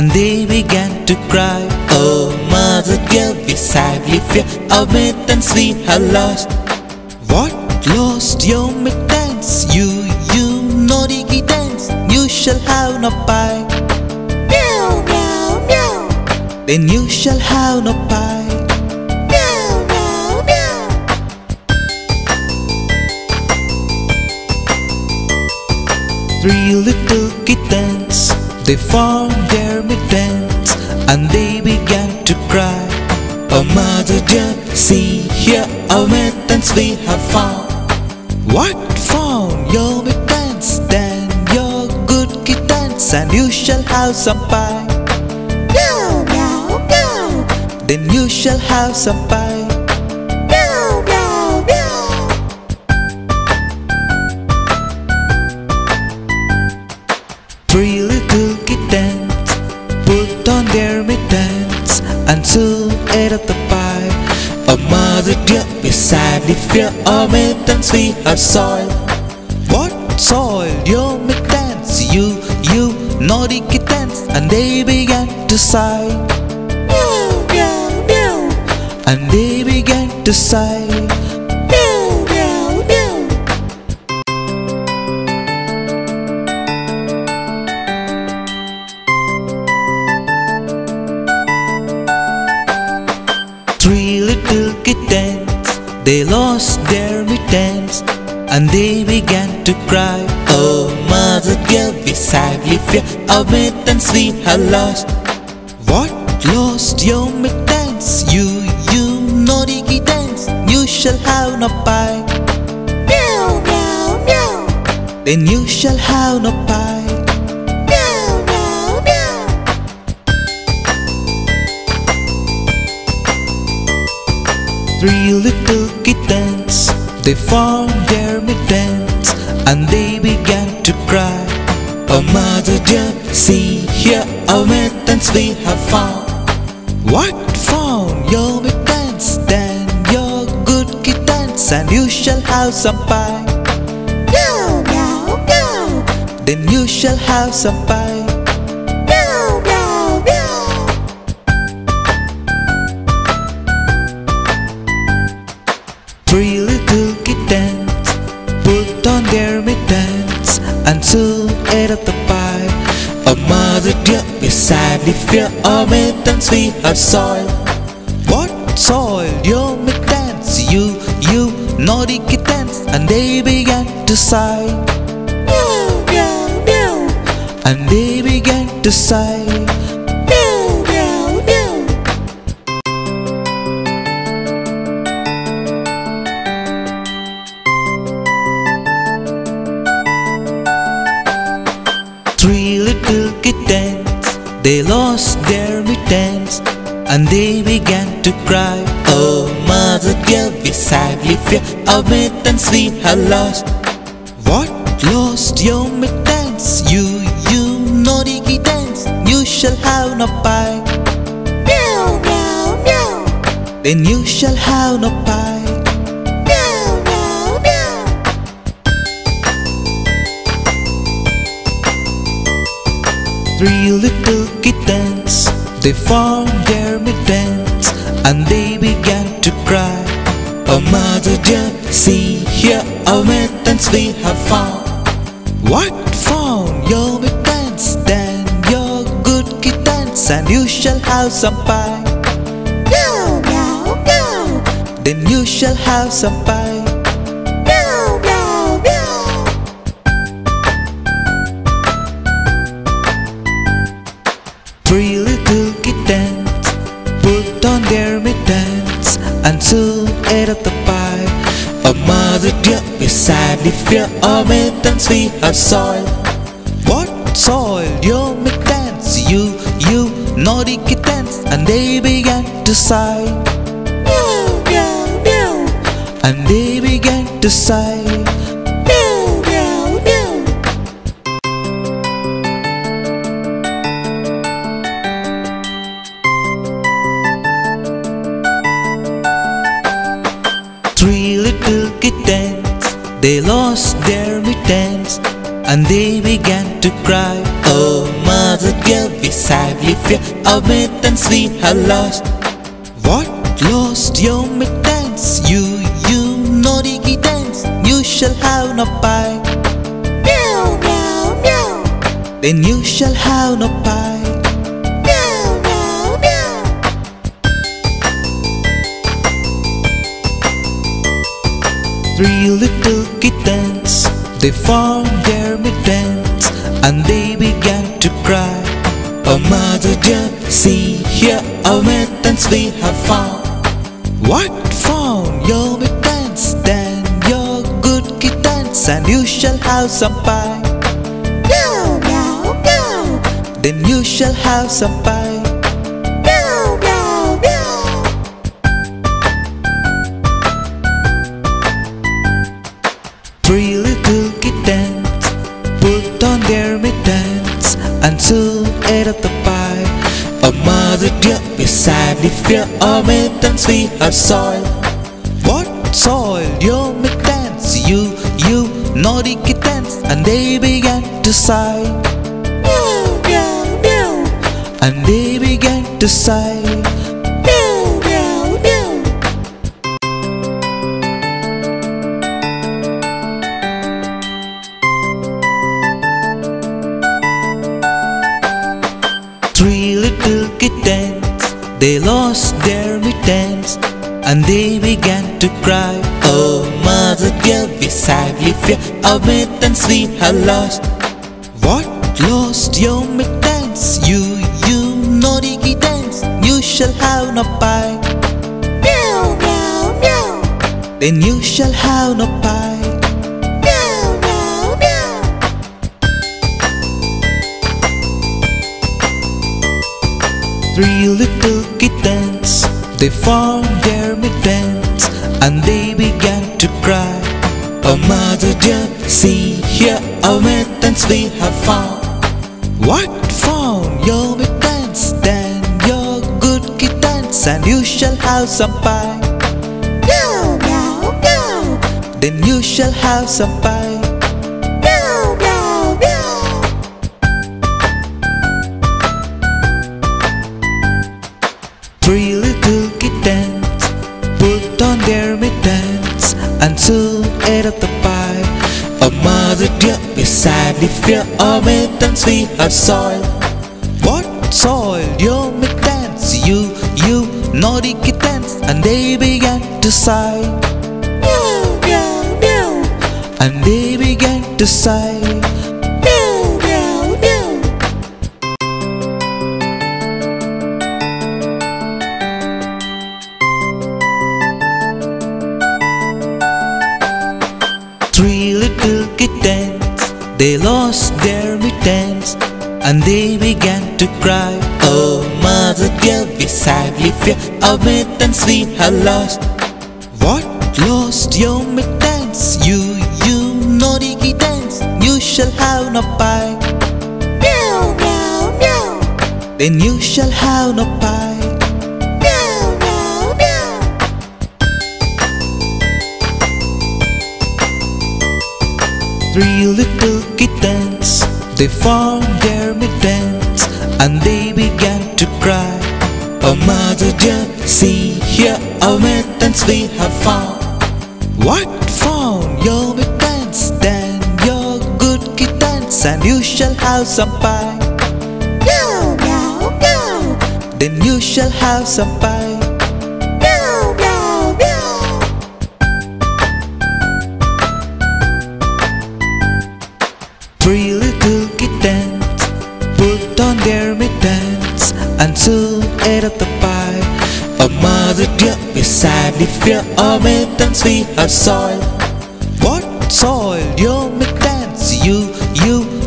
and they began to cry. Oh, mother dear, we sadly fear our mittens we have lost. What? Lost your mittens? You naughty kittens, you shall have no pie. Meow, meow, meow. Then you shall have no pie. Three little kittens, they formed their mittens and they began to cry. Oh mother dear, see here our mittens we have found. What? Found your mittens, then your good kittens, and you shall have some pie. Meow, meow, meow. Then you shall have some pie. Three little kittens put on their mittens and soon ate up the pie. Oh mother dear, we sadly fear our mittens we have soiled. What? Soiled your mittens, you naughty kittens, and they began to sigh. Meow, meow, meow. And they began to sigh. Three little kittens, they lost their mittens and they began to cry. Oh mother dear, we sadly fear our mittens we have lost. What? Lost your mittens, you naughty kittens, you shall have no pie. Meow, meow, meow. Then you shall have no pie. Three little kittens, they formed their mittens and they began to cry. Oh mother dear, see here our mittens we have found. What? Found your mittens, then your good kittens, and you shall have some pie. Meow, meow, meow. Then you shall have some pie. Three little kittens put on their mittens and soon ate up the pie. Oh mother dear, we sadly fear our mittens we have soiled. What? Soiled your mittens, you naughty kittens, and they began to sigh. Meow, meow, meow. And they began to sigh. Three little kittens, they lost their mittens and they began to cry. Oh mother dear, we sadly fear our mittens we have lost. What? Lost your mittens, you naughty kittens, you shall have no pie. Meow, meow, meow. Then you shall have no pie. Three little kittens, they formed their mittens and they began to cry. Oh mother dear, see here our mittens we have found. What? Found your mittens, then your good kittens, and you shall have some pie. Meow, meow, meow. Then you shall have some pie. Three little kittens put on their mittens and soon ate up the pie. Oh mother dear, we sadly fear our mittens we have soiled. What? Soiled your mittens, you naughty kittens, and they began to sigh. Meow, meow, meow. And they began to sigh. Three little kittens, they lost their mittens and they began to cry. Oh mother was a girl we sadly fear away then sweet her lost. What lost you make dance? You naughty dance, you shall have no pie. Meow meow meow. Then you shall have no pie. Three little kittens, they formed their mittens and they began to cry. Oh mother dear, see here our mittens we have found. What form your mittens, then your good kittens, and you shall have some pie. Meow meow meow. Then you shall have some pie. Three little kittens put on their mittens and soon ate up the pie. Oh mother dear, we sadly fear our mittens we have soiled. What soiled your mittens? You naughty kittens, and they began to sigh. Meow meow meow. And they began to sigh. Three little kittens, they lost their mittens and they began to cry. Oh mother dear, we sadly fear our mittens we have lost. What lost your mittens? You naughty kittens, you shall have no pie. Meow meow meow. Then you shall have no pie. Three little kittens, they formed their mittens and they began to cry. Oh mother dear, see here our mittens we have found. What found your mittens? Then your good kittens, and you shall have some pie. Meow meow meow. Then you shall have some pie. Three little kittens put on their mittens and soon ate up the pie. Oh mother dear, we sadly fear our mittens we have soiled. What soiled your mittens? You naughty kittens, and they began to sigh. Meow meow meow. And they began to sigh. Three little kittens, they lost their mittens and they began to cry. Oh mother dear, we sadly fear our mittens we have lost. What lost your mittens? You naughty kittens, you shall have no pie. Meow meow meow. Then you shall have no pie. Three little kittens, they formed their mittens and they began to cry. Oh mother dear, see here our mittens we have found. What found your mittens? Then your good kittens, and you shall have some pie. Meow meow meow. Then you shall have some pie. Three little kittens put on their mittens and soon ate up the pie. Oh mother dear, we sadly fear our mittens we have soiled. What soiled your mittens? You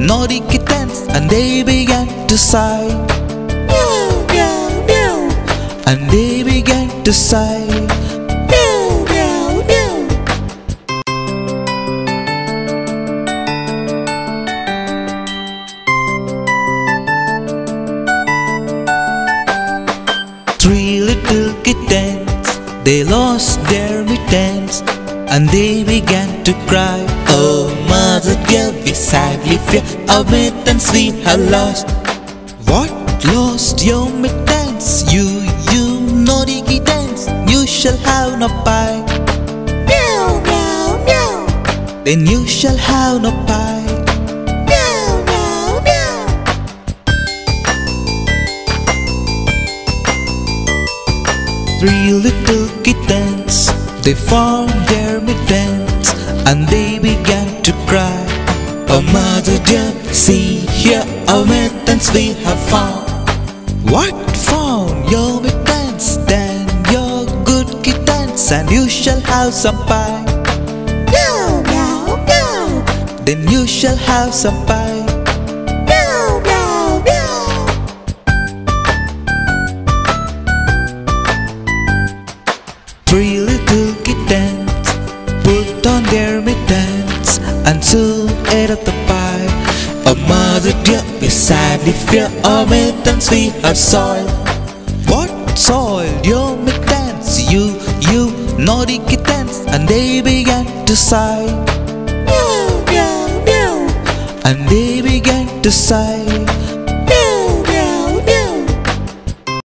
naughty kittens, and they began to sigh. Meow meow meow. And they began to sigh. Three little kittens, they lost their mittens and they began to cry. Oh mother dear, we sadly fear our mittens we have lost. Lost your mittens, you naughty kittens, you shall have no pie. Meow, meow, meow. Then you shall have no pie. Meow, meow, meow. Three little kittens, they formed their mittens and they began to cry. Oh mother dear, see here our mittens we have found. What? Found your mittens, then your good kittens, and you shall have some pie. Meow, meow, meow. Then you shall have some pie. Meow, meow, meow. Three little kittens put on their mittens and soon ate up the pie. Oh mother dear, we sadly fear our mittens we have soiled. What soiled your mittens? You naughty kittens, and they began to sigh. Meow, meow, meow. And they began to sigh.